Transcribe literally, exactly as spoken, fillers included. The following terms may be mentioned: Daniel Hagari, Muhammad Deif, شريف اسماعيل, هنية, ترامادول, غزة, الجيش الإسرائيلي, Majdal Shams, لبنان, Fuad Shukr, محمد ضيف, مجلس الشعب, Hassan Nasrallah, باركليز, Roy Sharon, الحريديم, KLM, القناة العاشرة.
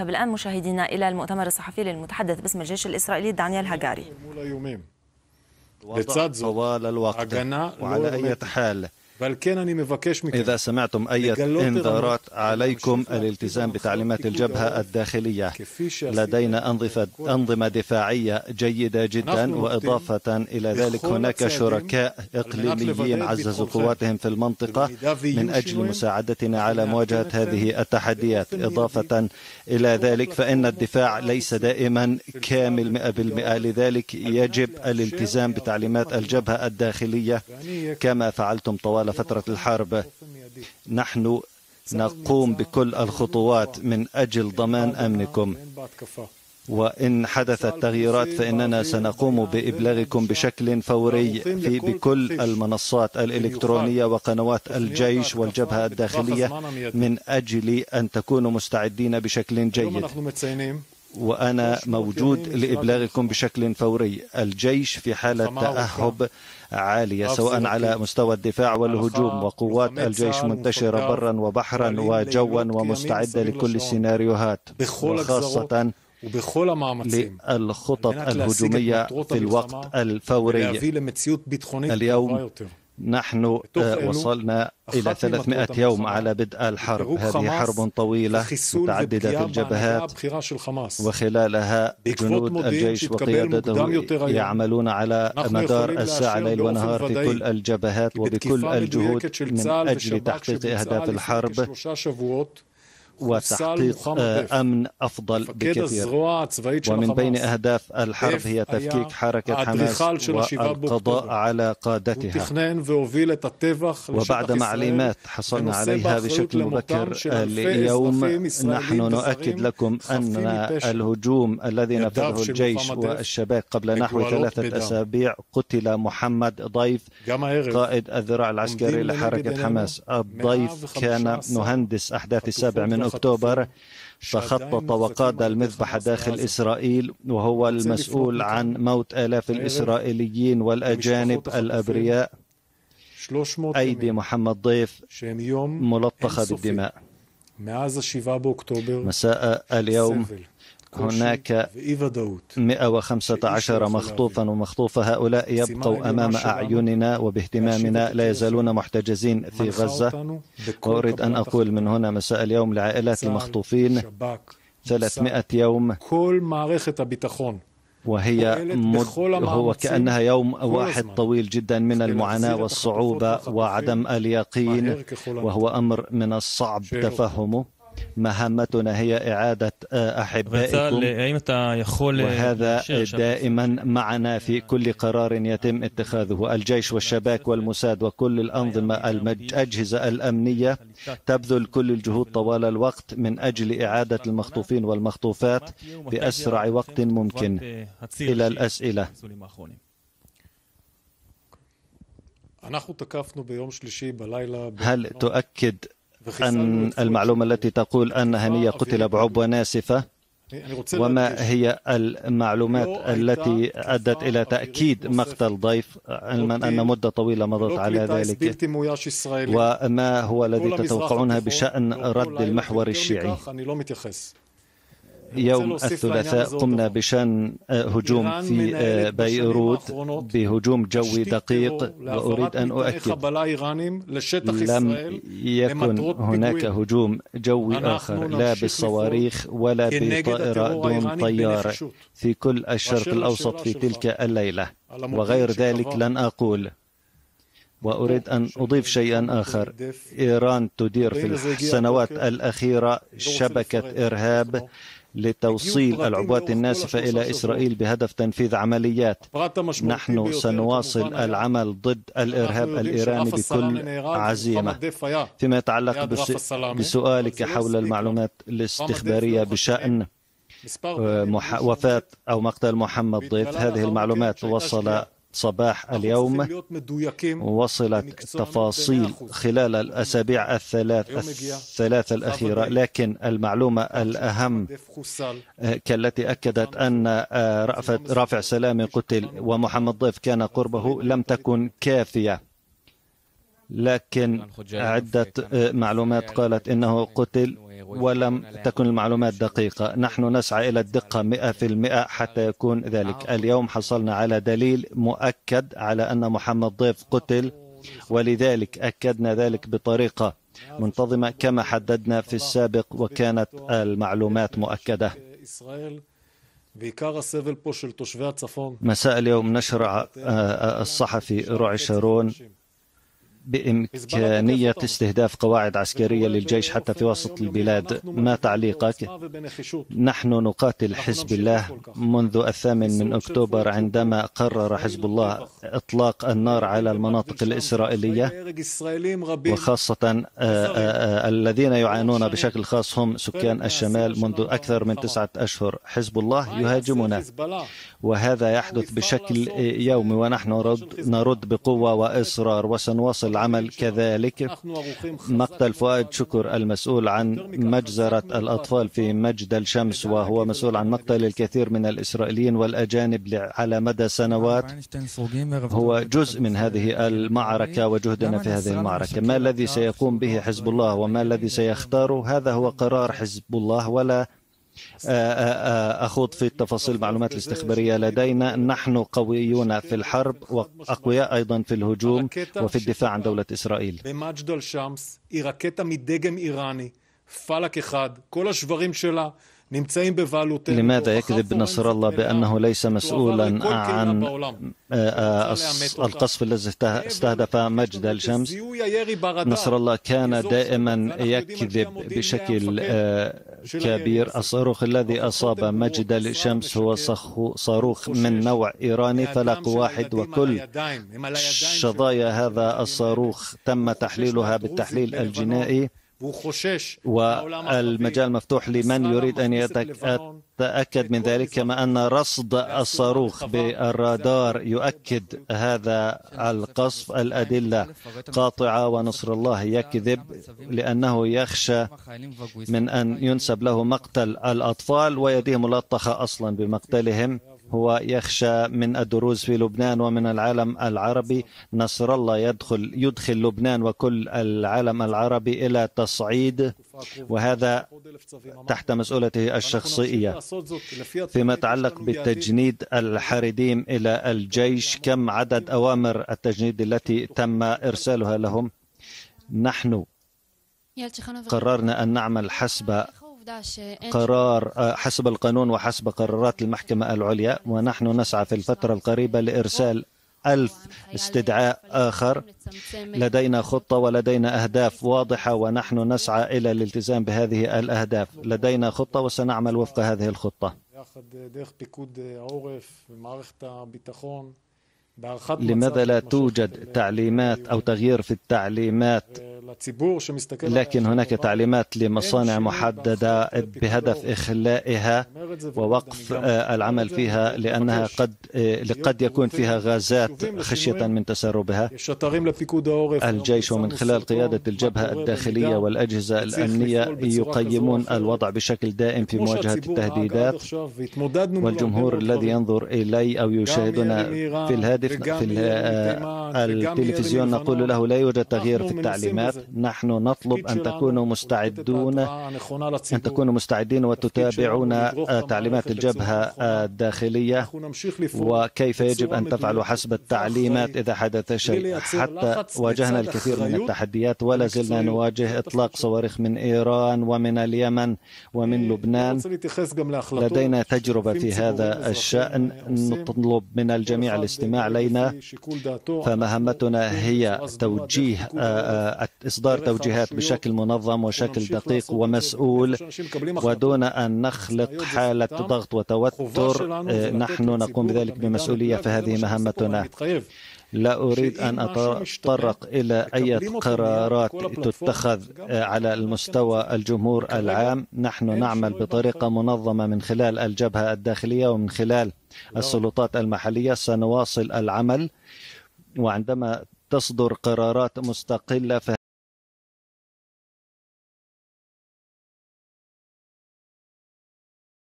نذهب الآن مشاهدينا إلى المؤتمر الصحفي للمتحدث باسم الجيش الإسرائيلي دانيال هاغاري. طوال الوقت، وعلى أي حال إذا سمعتم أي انذارات عليكم الالتزام بتعليمات الجبهة الداخلية. لدينا أنظمة أنظمة دفاعية جيدة جدا، وإضافة إلى ذلك هناك شركاء إقليميين عززوا قواتهم في المنطقة من أجل مساعدتنا على مواجهة هذه التحديات. إضافة إلى ذلك فإن الدفاع ليس دائما كامل مئة بالمئة، لذلك يجب الالتزام بتعليمات الجبهة الداخلية كما فعلتم طوال فترة الحرب. نحن نقوم بكل الخطوات من أجل ضمان أمنكم، وإن حدثت تغييرات فإننا سنقوم بإبلاغكم بشكل فوري في بكل المنصات الإلكترونية وقنوات الجيش والجبهة الداخلية من أجل أن تكونوا مستعدين بشكل جيد، وأنا موجود لإبلاغكم بشكل فوري. الجيش في حالة تأهب عالية سواء على مستوى الدفاع والهجوم، وقوات الجيش منتشرة برا وبحرا وجوا ومستعدة لكل السيناريوهات، وخاصة للخطط الهجومية في الوقت الفوري. اليوم نحن وصلنا إلى ثلاثمئة يوم على بدء الحرب. هذه حرب طويلة متعددة الجبهات، وخلالها جنود الجيش وقيادته يعملون على مدار الساعة ليل ونهار في كل الجبهات وبكل الجهود من أجل تحقيق أهداف الحرب وتحقيق أمن أفضل بكثير. ومن بين أهداف الحرب هي تفكيك حركة حماس والقضاء على قادتها. وبعد معلومات حصلنا عليها بشكل مبكر اليوم، نحن نؤكد لكم أن الهجوم الذي نفذه الجيش والشباب قبل نحو ثلاثة أسابيع قتل محمد ضيف، قائد الذراع العسكري لحركة حماس. الضيف كان مهندس أحداث السابع من أكتوبر، فخطط وقاد المذبحة داخل إسرائيل، وهو المسؤول عن موت آلاف الإسرائيليين والأجانب الأبرياء. أيدي محمد ضيف ملطخة بالدماء. مساء اليوم هناك مئة وخمسة عشر مخطوفا ومخطوفة، هؤلاء يبقوا أمام أعيننا وباهتمامنا، لا يزالون محتجزين في غزة. وأريد أن أقول من هنا مساء اليوم لعائلات المخطوفين، ثلاثمئة يوم وهي هو كأنها يوم واحد طويل جدا من المعاناة والصعوبة وعدم اليقين، وهو أمر من الصعب تفهمه. مهمتنا هي إعادة أحبائكم، وهذا دائما معنا في كل قرار يتم اتخاذه. الجيش والشباك والموساد وكل الأنظمة الأجهزة الأمنية تبذل كل الجهود طوال الوقت من أجل إعادة المخطوفين والمخطوفات بأسرع وقت ممكن. إلى الأسئلة، هل تؤكد أن المعلومة التي تقول أن هنية قتل بعبوة ناسفة؟ وما هي المعلومات التي أدت إلى تأكيد مقتل ضيف، علما أن مدة طويلة مضت على ذلك؟ وما هو الذي تتوقعونها بشأن رد المحور الشيعي؟ يوم الثلاثاء قمنا بشأن هجوم في بيروت بهجوم جوي دقيق، وأريد أن أؤكد لم يكن هناك هجوم جوي آخر، لا بالصواريخ ولا بطائرة دون طيار في كل الشرق الأوسط في تلك الليلة، وغير ذلك لن أقول. وأريد أن أضيف شيئا آخر، إيران تدير في السنوات الأخيرة شبكة إرهاب لتوصيل العبوات الناسفة إلى إسرائيل بهدف تنفيذ عمليات. نحن سنواصل العمل ضد الإرهاب الإيراني بكل عزيمة. فيما يتعلق بسؤالك حول المعلومات الاستخبارية بشأن وفاة أو مقتل محمد ضيف، هذه المعلومات وصل صباح اليوم، وصلت تفاصيل خلال الأسابيع الثلاث الثلاثة الأخيرة، لكن المعلومة الأهم كالتي أكدت أن رافع سلام قتل ومحمد ضيف كان قربه لم تكن كافية. لكن عدة معلومات قالت إنه قتل ولم تكن المعلومات دقيقة. نحن نسعى إلى الدقة مئة في المئة حتى يكون ذلك. اليوم حصلنا على دليل مؤكد على أن محمد ضيف قتل، ولذلك أكدنا ذلك بطريقة منتظمة كما حددنا في السابق، وكانت المعلومات مؤكدة. مساء اليوم نشرع الصحفي روي شارون بإمكانية استهداف قواعد عسكرية للجيش حتى في وسط البلاد. ما تعليقك؟ نحن نقاتل حزب الله منذ الثامن من أكتوبر عندما قرر حزب الله إطلاق النار على المناطق الإسرائيلية، وخاصة الذين يعانون بشكل خاص هم سكان الشمال منذ أكثر من تسعة أشهر. حزب الله يهاجمنا وهذا يحدث بشكل يومي، ونحن نرد بقوة وإصرار، وسنواصل العمل كذلك. مقتل فؤاد شكر المسؤول عن مجزرة الأطفال في مجدل شمس، وهو مسؤول عن مقتل الكثير من الإسرائيليين والأجانب على مدى سنوات، هو جزء من هذه المعركة وجهدنا في هذه المعركة. ما الذي سيقوم به حزب الله وما الذي سيختاره، هذا هو قرار حزب الله، ولا أخوض في التفاصيل. المعلومات الاستخبارية لدينا، نحن قويون في الحرب وأقوياء أيضا في الهجوم وفي الدفاع عن دولة إسرائيل. بمجدل شمس ركبة من دجم إيراني فلك واحد كل الشوارع שלה. لماذا يكذب نصر الله بأنه ليس مسؤولا عن القصف الذي استهدف مجدل شمس؟ نصر الله كان دائما يكذب بشكل كبير. الصاروخ الذي أصاب مجدل شمس هو صاروخ من نوع إيراني فلق واحد، وكل شظايا هذا الصاروخ تم تحليلها بالتحليل الجنائي، والمجال مفتوح لمن يريد أن يتأكد من ذلك، كما أن رصد الصاروخ بالرادار يؤكد هذا القصف. الأدلة قاطعة، ونصر الله يكذب لأنه يخشى من أن ينسب له مقتل الأطفال ويديه ملطخة أصلا بمقتلهم. هو يخشى من الدروز في لبنان ومن العالم العربي. نصر الله يدخل يدخل لبنان وكل العالم العربي إلى تصعيد، وهذا تحت مسؤولته الشخصية. فيما يتعلق بتجنيد الحريديم إلى الجيش، كم عدد أوامر التجنيد التي تم إرسالها لهم؟ نحن قررنا أن نعمل حسب قرار حسب القانون وحسب قرارات المحكمة العليا، ونحن نسعى في الفترة القريبة لإرسال ألف استدعاء آخر. لدينا خطة ولدينا أهداف واضحة، ونحن نسعى إلى الالتزام بهذه الأهداف. لدينا خطة وسنعمل وفق هذه الخطة. لماذا لا توجد تعليمات أو تغيير في التعليمات؟ لكن هناك تعليمات لمصانع محددة بهدف إخلائها ووقف العمل فيها، لأنها قد قد يكون فيها غازات خشية من تسربها. الجيش ومن خلال قيادة الجبهة الداخلية والأجهزة الأمنية يقيمون الوضع بشكل دائم في مواجهة التهديدات، والجمهور الذي ينظر إلي أو يشاهدنا في الهاتف في التلفزيون نقول له لا يوجد تغيير في التعليمات. نحن نطلب أن تكونوا مستعدون أن تكونوا مستعدين وتتابعون تعليمات الجبهة الداخلية وكيف يجب أن تفعلوا حسب التعليمات إذا حدث شيء. حتى واجهنا الكثير من التحديات ولا زلنا نواجه إطلاق صواريخ من إيران ومن اليمن ومن لبنان. لدينا تجربة في هذا الشأن. نطلب من الجميع الاستماع لنا، فمهمتنا هي توجيه إصدار توجيهات بشكل منظم وشكل دقيق ومسؤول، ودون أن نخلق حالة ضغط وتوتر. نحن نقوم بذلك بمسؤولية، فهذه مهمتنا. لا أريد أن أتطرق إلى أي قرارات تتخذ على المستوى الجمهور العام. نحن نعمل بطريقة منظمة من خلال الجبهة الداخلية ومن خلال السلطات المحلية. سنواصل العمل، وعندما تصدر قرارات مستقلة